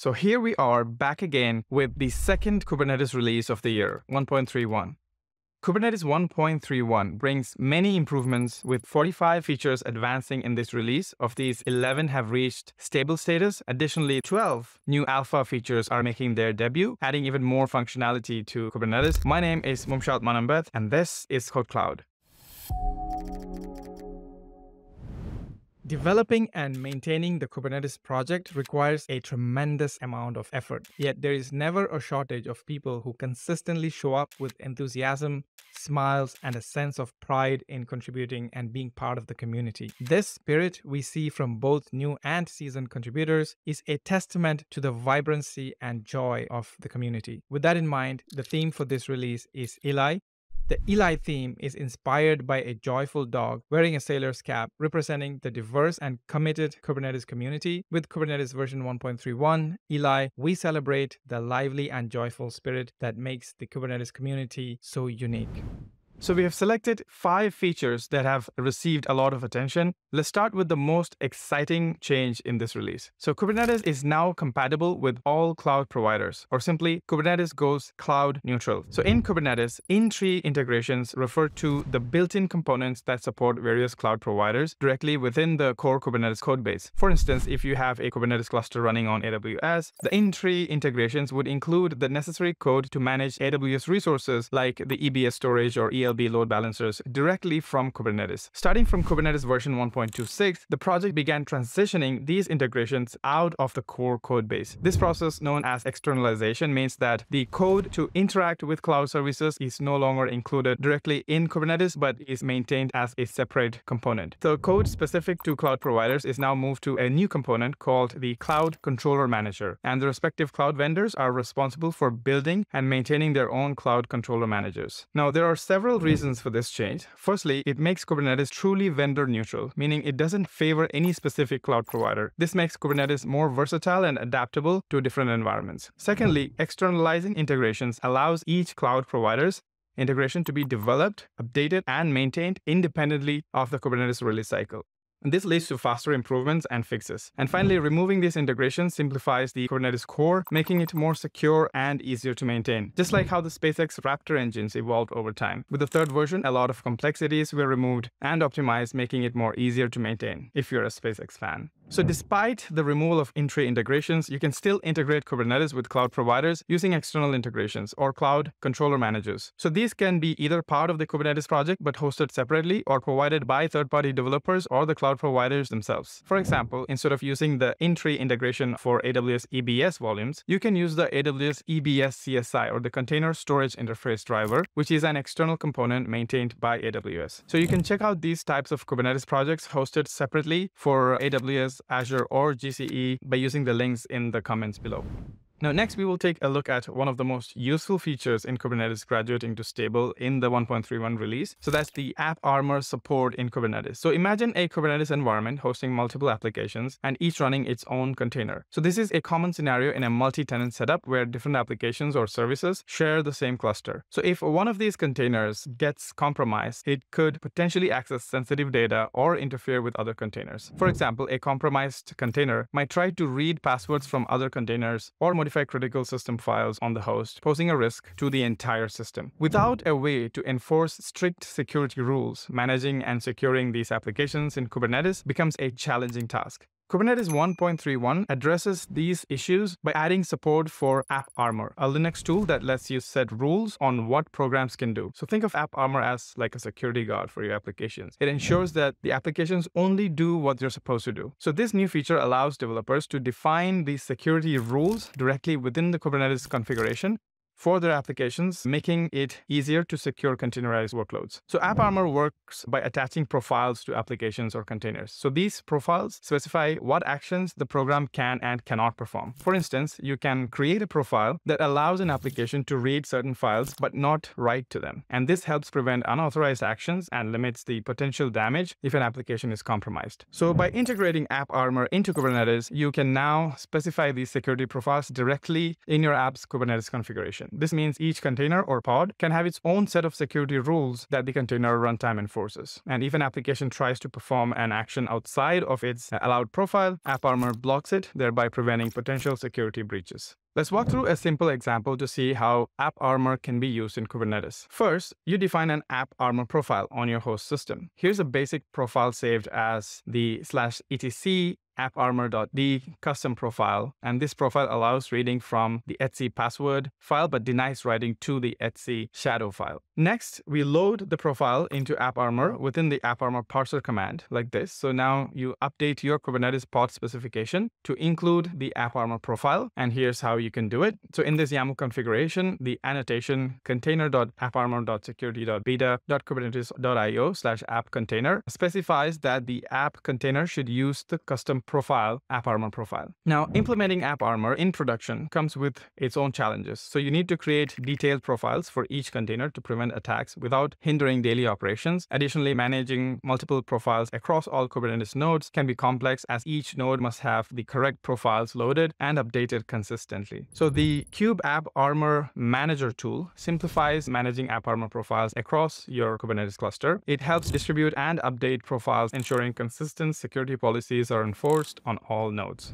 So here we are back again with the second Kubernetes release of the year, 1.31. Kubernetes 1.31 brings many improvements with 45 features advancing in this release. Of these, 11 have reached stable status. Additionally, 12 new alpha features are making their debut, adding even more functionality to Kubernetes. My name is Mumshad Mannambeth, and this is KodeKloud. Developing and maintaining the Kubernetes project requires a tremendous amount of effort, yet there is never a shortage of people who consistently show up with enthusiasm, smiles, and a sense of pride in contributing and being part of the community. This spirit we see from both new and seasoned contributors is a testament to the vibrancy and joy of the community. With that in mind, the theme for this release is Elli. The Elli theme is inspired by a joyful dog wearing a sailor's cap, representing the diverse and committed Kubernetes community. With Kubernetes version 1.31, Elli, we celebrate the lively and joyful spirit that makes the Kubernetes community so unique. So we have selected 5 features that have received a lot of attention. Let's start with the most exciting change in this release. So Kubernetes is now compatible with all cloud providers, or simply Kubernetes goes cloud neutral. So in Kubernetes, in-tree integrations refer to the built-in components that support various cloud providers directly within the core Kubernetes codebase. For instance, if you have a Kubernetes cluster running on AWS, the in-tree integrations would include the necessary code to manage AWS resources like the EBS storage or ELB load balancers directly from Kubernetes. Starting from Kubernetes version 1.26, the project began transitioning these integrations out of the core code base. This process, known as externalization, means that the code to interact with cloud services is no longer included directly in Kubernetes, but is maintained as a separate component. The code specific to cloud providers is now moved to a new component called the Cloud Controller Manager, and the respective cloud vendors are responsible for building and maintaining their own cloud controller managers. Now, there are several reasons for this change. Firstly, it makes Kubernetes truly vendor neutral, meaning it doesn't favor any specific cloud provider. This makes Kubernetes more versatile and adaptable to different environments. Secondly, externalizing integrations allows each cloud provider's integration to be developed, updated, and maintained independently of the Kubernetes release cycle. This leads to faster improvements and fixes. And finally, removing these integrations simplifies the Kubernetes core, making it more secure and easier to maintain, just like how the SpaceX Raptor engines evolved over time. With the third version, a lot of complexities were removed and optimized, making it more easier to maintain if you're a SpaceX fan. So despite the removal of in-tree integrations, you can still integrate Kubernetes with cloud providers using external integrations or cloud controller managers. So these can be either part of the Kubernetes project but hosted separately, or provided by third-party developers or the cloud providers themselves. For example, instead of using the in-tree integration for AWS EBS volumes, you can use the AWS EBS CSI, or the Container Storage Interface Driver, which is an external component maintained by AWS. So you can check out these types of Kubernetes projects hosted separately for AWS, Azure, or GCE by using the links in the comments below. Now, next, we will take a look at one of the most useful features in Kubernetes graduating to stable in the 1.31 release. So that's the AppArmor support in Kubernetes. So imagine a Kubernetes environment hosting multiple applications and each running its own container. So this is a common scenario in a multi-tenant setup where different applications or services share the same cluster. So if one of these containers gets compromised, it could potentially access sensitive data or interfere with other containers. For example, a compromised container might try to read passwords from other containers or modify critical system files on the host, posing a risk to the entire system. Without a way to enforce strict security rules, managing and securing these applications in Kubernetes becomes a challenging task. Kubernetes 1.31 addresses these issues by adding support for AppArmor, a Linux tool that lets you set rules on what programs can do. So think of AppArmor as like a security guard for your applications. It ensures that the applications only do what they're supposed to do. So this new feature allows developers to define the security rules directly within the Kubernetes configuration for their applications, making it easier to secure containerized workloads. So AppArmor works by attaching profiles to applications or containers. So these profiles specify what actions the program can and cannot perform. For instance, you can create a profile that allows an application to read certain files but not write to them. And this helps prevent unauthorized actions and limits the potential damage if an application is compromised. So by integrating AppArmor into Kubernetes, you can now specify these security profiles directly in your app's Kubernetes configuration. configuration. This means each container or pod can have its own set of security rules that the container runtime enforces. And if an application tries to perform an action outside of its allowed profile, AppArmor blocks it, thereby preventing potential security breaches. Let's walk through a simple example to see how AppArmor can be used in Kubernetes. First, you define an AppArmor profile on your host system. Here's a basic profile saved as the /etc apparmor.d custom profile, and this profile allows reading from the etc password file but denies writing to the etc shadow file. Next, we load the profile into AppArmor within the AppArmor parser command like this. So now you update your Kubernetes pod specification to include the AppArmor profile, and here's how you can do it. So in this YAML configuration, the annotation container.apparmor.security.beta.kubernetes.io/app-container specifies that the app container should use the custom profile, AppArmor profile. Now, implementing AppArmor in production comes with its own challenges. So you need to create detailed profiles for each container to prevent attacks without hindering daily operations. Additionally, managing multiple profiles across all Kubernetes nodes can be complex, as each node must have the correct profiles loaded and updated consistently. So the Kube App Armor Manager tool simplifies managing AppArmor profiles across your Kubernetes cluster. It helps distribute and update profiles, ensuring consistent security policies are enforced on all nodes.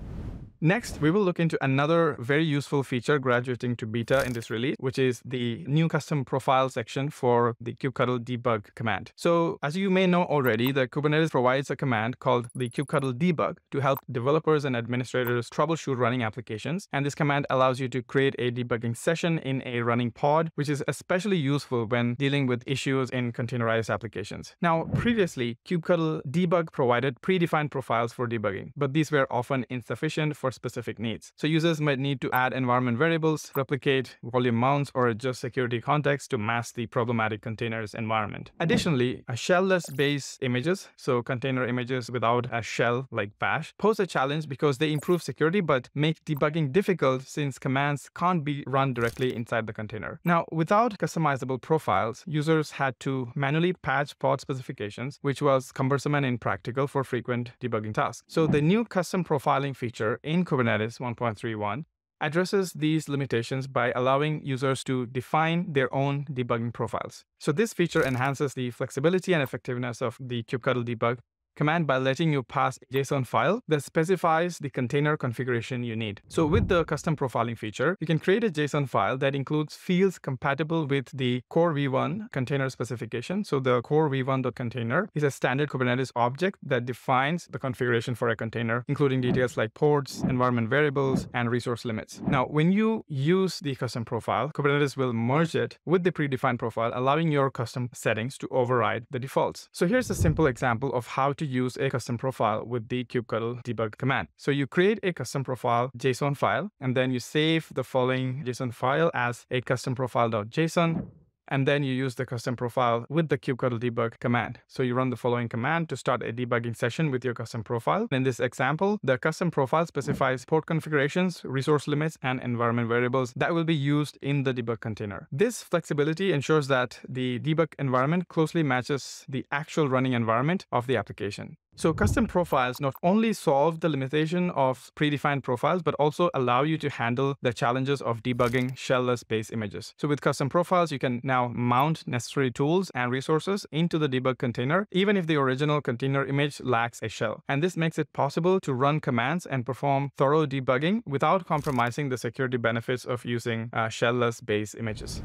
Next, we will look into another very useful feature graduating to beta in this release, which is the new custom profile section for the kubectl debug command. So as you may know already, the Kubernetes provides a command called the kubectl debug to help developers and administrators troubleshoot running applications. And this command allows you to create a debugging session in a running pod, which is especially useful when dealing with issues in containerized applications. Now, previously, kubectl debug provided predefined profiles for debugging, but these were often insufficient for specific needs. So users might need to add environment variables, replicate volume mounts, or adjust security context to mask the problematic container's environment. Additionally, shell-less base images, so container images without a shell like bash, pose a challenge because they improve security but make debugging difficult since commands can't be run directly inside the container. Now, without customizable profiles, users had to manually patch pod specifications, which was cumbersome and impractical for frequent debugging tasks. So the new custom profiling feature in Kubernetes 1.31 addresses these limitations by allowing users to define their own debugging profiles. So this feature enhances the flexibility and effectiveness of the kubectl debug command by letting you pass a JSON file that specifies the container configuration you need. So with the custom profiling feature, you can create a JSON file that includes fields compatible with the core v1 container specification. So the core v1.container is a standard Kubernetes object that defines the configuration for a container, including details like ports, environment variables, and resource limits. Now, when you use the custom profile, Kubernetes will merge it with the predefined profile, allowing your custom settings to override the defaults. So here's a simple example of how to use a custom profile with the kubectl debug command. So you create a custom profile JSON file, and then you save the following JSON file as a customprofile.json. And then you use the custom profile with the kubectl debug command. So you run the following command to start a debugging session with your custom profile. In this example, the custom profile specifies port configurations, resource limits, and environment variables that will be used in the debug container. This flexibility ensures that the debug environment closely matches the actual running environment of the application. So custom profiles not only solve the limitation of predefined profiles, but also allow you to handle the challenges of debugging shell-less base images. So with custom profiles, you can now mount necessary tools and resources into the debug container, even if the original container image lacks a shell. And this makes it possible to run commands and perform thorough debugging without compromising the security benefits of using shell-less base images.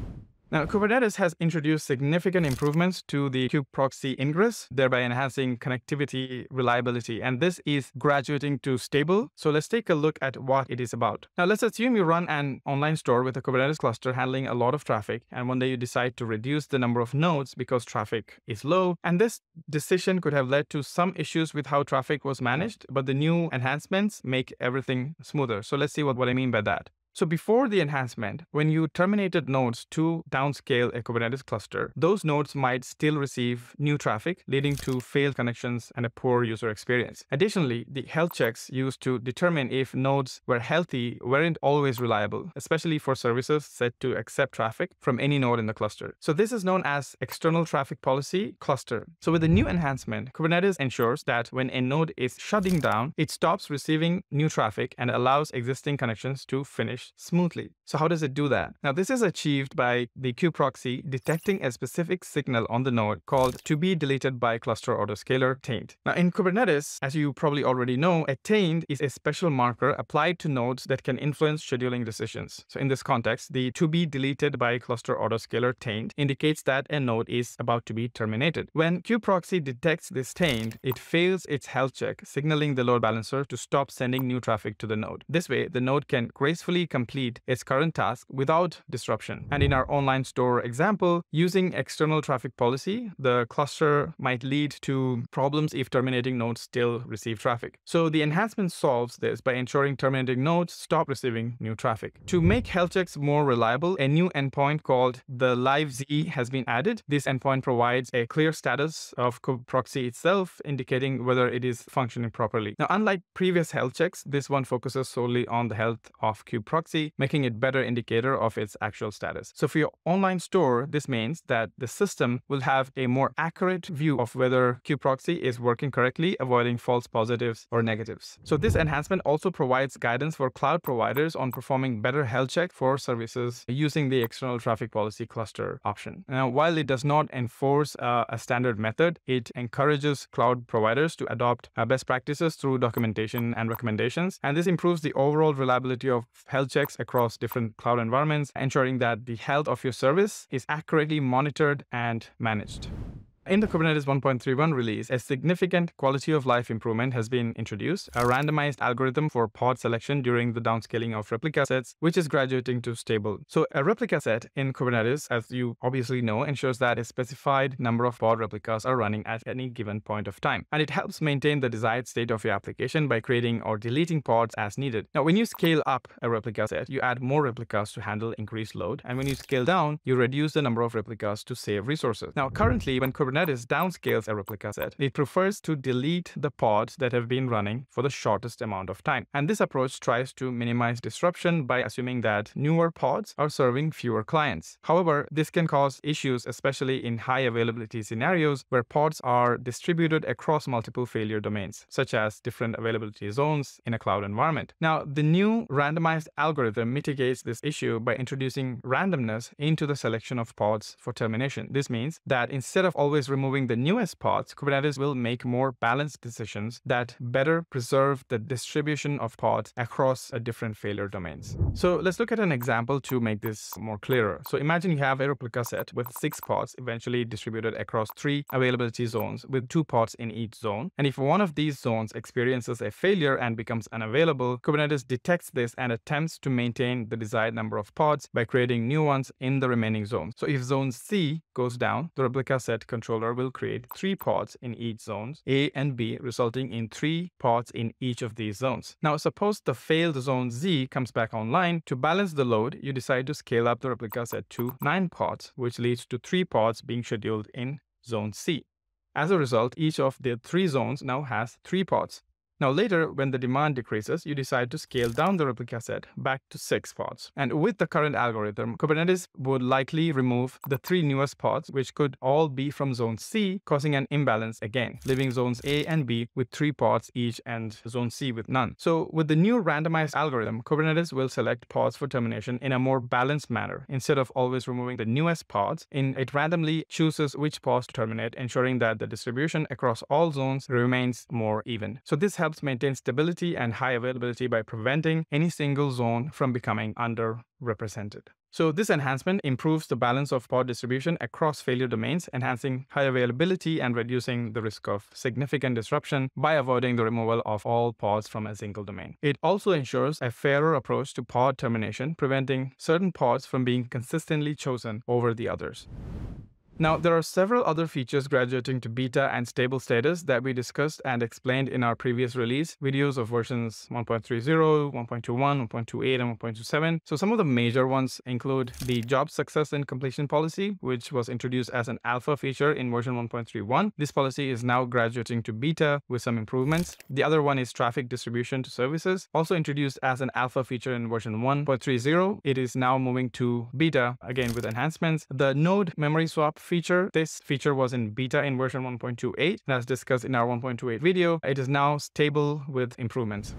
Now, Kubernetes has introduced significant improvements to the kube-proxy ingress, thereby enhancing connectivity, reliability, and this is graduating to stable. So let's take a look at what it is about. Now, let's assume you run an online store with a Kubernetes cluster handling a lot of traffic, and one day you decide to reduce the number of nodes because traffic is low. And this decision could have led to some issues with how traffic was managed, but the new enhancements make everything smoother. So let's see what I mean by that. So before the enhancement, when you terminated nodes to downscale a Kubernetes cluster, those nodes might still receive new traffic, leading to failed connections and a poor user experience. Additionally, the health checks used to determine if nodes were healthy weren't always reliable, especially for services set to accept traffic from any node in the cluster. So this is known as external traffic policy cluster. So with the new enhancement, Kubernetes ensures that when a node is shutting down, it stops receiving new traffic and allows existing connections to finish published smoothly. So how does it do that? Now, this is achieved by the kube-proxy detecting a specific signal on the node called to be deleted by cluster autoscaler taint. Now, in Kubernetes, as you probably already know, a taint is a special marker applied to nodes that can influence scheduling decisions. So in this context, the to be deleted by cluster autoscaler taint indicates that a node is about to be terminated. When kube-proxy detects this taint, it fails its health check, signaling the load balancer to stop sending new traffic to the node. This way, the node can gracefully complete its current task without disruption. And in our online store example, using external traffic policy, the cluster might lead to problems if terminating nodes still receive traffic. So the enhancement solves this by ensuring terminating nodes stop receiving new traffic. To make health checks more reliable, a new endpoint called the LivenessZ has been added. This endpoint provides a clear status of kube-proxy itself, indicating whether it is functioning properly. Now, unlike previous health checks, this one focuses solely on the health of kube-proxy, making it a better indicator of its actual status. So for your online store, this means that the system will have a more accurate view of whether kube-proxy is working correctly, avoiding false positives or negatives. So this enhancement also provides guidance for cloud providers on performing better health check for services using the external traffic policy cluster option. Now, while it does not enforce a standard method, it encourages cloud providers to adopt best practices through documentation and recommendations. And this improves the overall reliability of health checks across different cloud environments, ensuring that the health of your service is accurately monitored and managed. In the Kubernetes 1.31 release, a significant quality of life improvement has been introduced, a randomized algorithm for pod selection during the downscaling of replica sets, which is graduating to stable. So a replica set in Kubernetes, as you obviously know, ensures that a specified number of pod replicas are running at any given point of time. And it helps maintain the desired state of your application by creating or deleting pods as needed. Now, when you scale up a replica set, you add more replicas to handle increased load. And when you scale down, you reduce the number of replicas to save resources. Now, currently, when Kubernetes downscales a replica set, it prefers to delete the pods that have been running for the shortest amount of time. And this approach tries to minimize disruption by assuming that newer pods are serving fewer clients. However, this can cause issues, especially in high availability scenarios where pods are distributed across multiple failure domains, such as different availability zones in a cloud environment. Now, the new randomized algorithm mitigates this issue by introducing randomness into the selection of pods for termination. This means that instead of always removing the newest pods, Kubernetes will make more balanced decisions that better preserve the distribution of pods across different failure domains. So let's look at an example to make this more clearer. So imagine you have a replica set with 6 pods eventually distributed across 3 availability zones with 2 pods in each zone. And if one of these zones experiences a failure and becomes unavailable, Kubernetes detects this and attempts to maintain the desired number of pods by creating new ones in the remaining zones. So if zone C goes down, the replica set controller will create 3 pods in each zones A and B, resulting in 3 pods in each of these zones. Now, suppose the failed zone Z comes back online. To balance the load, you decide to scale up the replica set to 9 pods, which leads to 3 pods being scheduled in zone C. As a result, each of the 3 zones now has 3 pods. Now later, when the demand decreases, you decide to scale down the replica set back to 6 pods. And with the current algorithm, Kubernetes would likely remove the 3 newest pods, which could all be from zone C, causing an imbalance again, leaving zones A and B with 3 pods each and zone C with none. So with the new randomized algorithm, Kubernetes will select pods for termination in a more balanced manner. Instead of always removing the newest pods, it randomly chooses which pods to terminate, ensuring that the distribution across all zones remains more even. So this helps maintain stability and high availability by preventing any single zone from becoming underrepresented. So this enhancement improves the balance of pod distribution across failure domains, enhancing high availability and reducing the risk of significant disruption by avoiding the removal of all pods from a single domain. It also ensures a fairer approach to pod termination, preventing certain pods from being consistently chosen over the others. Now, there are several other features graduating to beta and stable status that we discussed and explained in our previous release videos of versions 1.30, 1.21, 1.28, and 1.27. So some of the major ones include the job success and completion policy, which was introduced as an alpha feature in version 1.31. This policy is now graduating to beta with some improvements. The other one is traffic distribution to services, also introduced as an alpha feature in version 1.30. It is now moving to beta, again with enhancements. The node memory swap feature. This feature was in beta in version 1.28, and as discussed in our 1.28 video, it is now stable with improvements.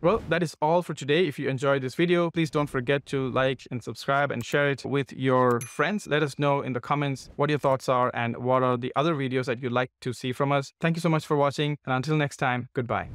Well, that is all for today. If you enjoyed this video, please don't forget to like and subscribe and share it with your friends. Let us know in the comments what your thoughts are and what are the other videos that you'd like to see from us. Thank you so much for watching, and until next time, goodbye.